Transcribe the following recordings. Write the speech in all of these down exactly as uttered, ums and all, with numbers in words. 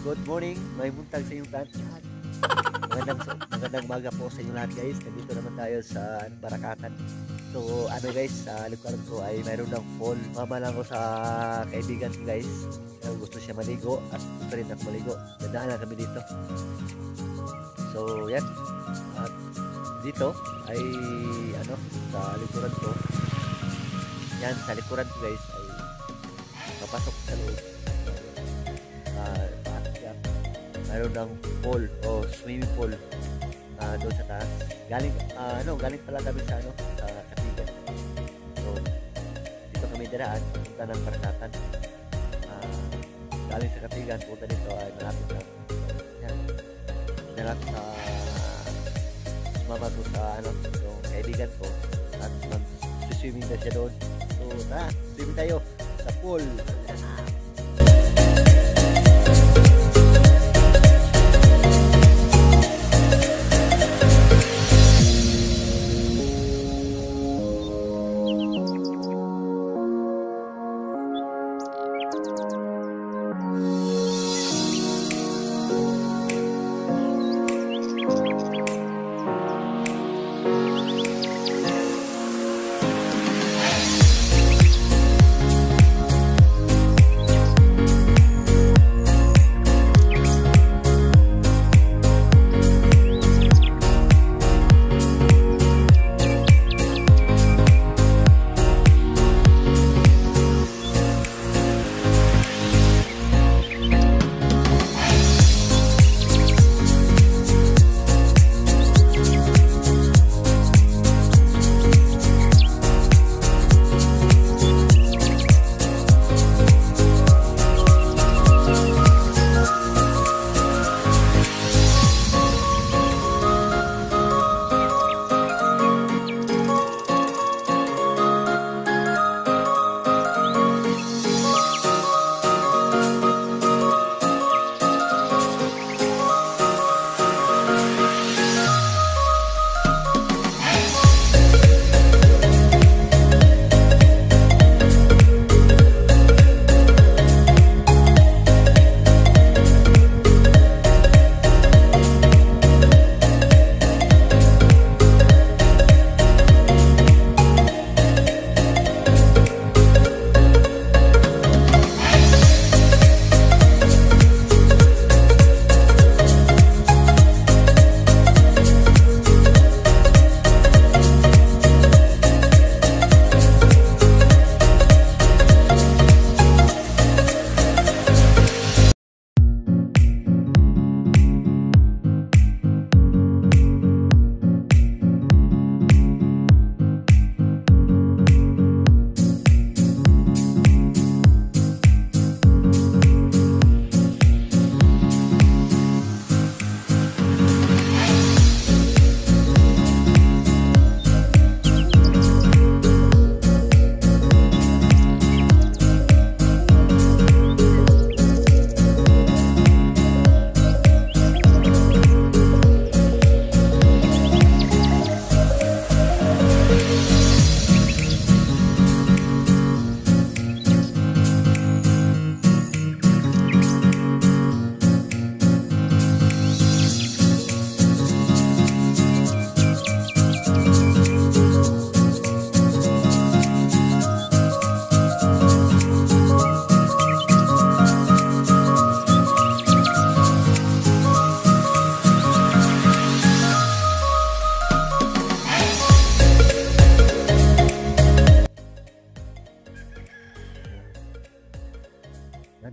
Good morning, may buntag sa inyong lahat. Magandang, magandang maga po sa inyong lahat guys. Nandito naman tayo sa Barakatan. So ano guys, sa lugar ko ay mayroon ng pool. Mamalang ko sa kaibigan ko guys. Gusto siya maligo at gusto rin ako maligo. Dadaan lang kami dito. So yan. At dito ay ano, sa likuran ko. Yan, sa likuran ko guys ay mapasok sa loob. Uh, mayroon ng pool o swimming pool uh, doon sa taas. Galing, uh, ano, galing pala kami sa ano, uh, Katigan. So, dito kami diraan, punta ng Barakatan. Uh, galing sa Katigan, punta dito ay malapit lang. Yan. Diraan sa sumama ko sa ano, yung kaibigan ko. At mag-swimming na siya doon. So, na, swimming tayo sa pool.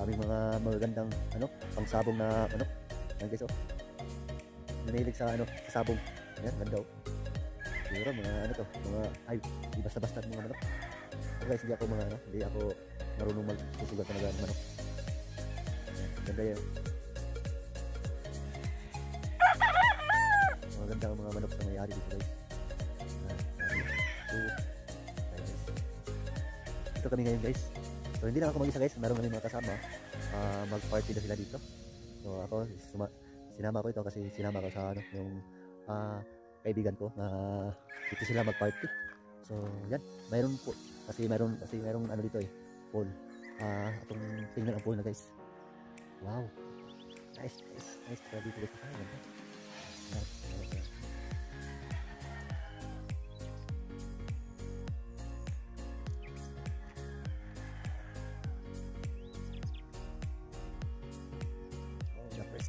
Daming mga magagandang ano, pangsabong na ano, yan guys oh. Nanilig sa ano, sabong. Ayan, ganda oh. Siguro mga ano to, mga ay, di basta-basta mga manok. So guys, hindi ako mga ano, hindi ako marunong magsusugat talaga ng manok. Ayan, ganda yan. Maganda ang mga manok sa may-ari dito guys. So, ito kami ngayon guys. So hindi lang ako mag-isa guys, meron kami mga kasama, uh, mag-party na sila dito. So ako, suma, sinama ko ito kasi sinama ko sa ano, yung uh, kaibigan ko na dito sila mag-party. So yan, mayroon po, kasi mayroon, kasi mayroon ano dito eh, pool. Uh, atong tingnan ang pool na guys. Wow, nice, nice, nice quality to the time. Nice, nice, nice. Oh, the first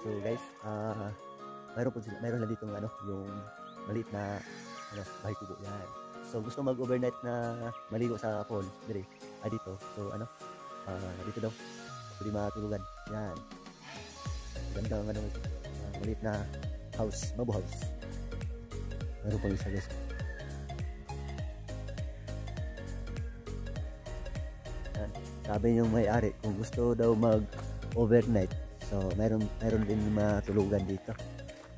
So guys, uh, mayroon po sila, mayroon lang dito ng ano, yung maliit na ano, bahay kubo yan. So gusto mag-overnight na maligo sa pool, dire. Ah dito. So ano, uh, dito daw. Pwede matulugan. Yan. Ganda ng ano, uh, maliit na house, babo house. Mayroon po isa guys. Yan. Sabi yung may-ari kung gusto daw mag-overnight. So, mayroon, mayroon din matulugan dito.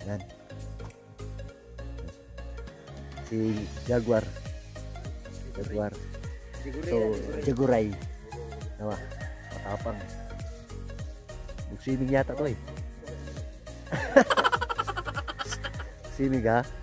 Yan. Si Jaguar. Jaguar. So, Jaguray. Nawa. Matapang. Mag-swimming yata to eh. Swimming ha?